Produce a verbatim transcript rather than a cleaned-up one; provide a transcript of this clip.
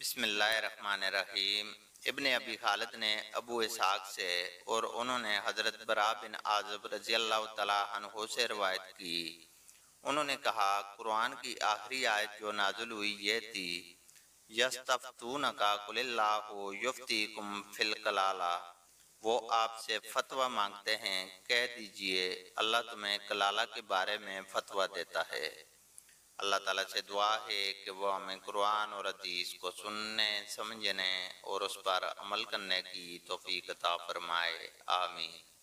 بسم اللہ الرحمن الرحیم۔ ابن ابی خالد نے ابو اسحاق سے اور انہوں نے حضرت براء بن عازب رضی اللہ تعالیٰ عنہ سے روایت کی، انہوں نے کہا قرآن کی آخری آیت جو نازل ہوئی یہ تھی، یَسْتَفْتُونَكَ قُلِ اللَّهُ يُفْتِيكُمْ فِي الْقَلَالَةِ، وہ آپ سے فتوہ مانگتے ہیں، کہہ دیجئے اللہ تمہیں کلالہ کے بارے میں فتوہ دیتا ہے۔ اللہ تعالیٰ سے دعا ہے کہ وہ ہمیں قرآن اور حدیث کو سننے، سمجھنے اور اس پر عمل کرنے کی توفیق عطا فرمائے۔ آمین۔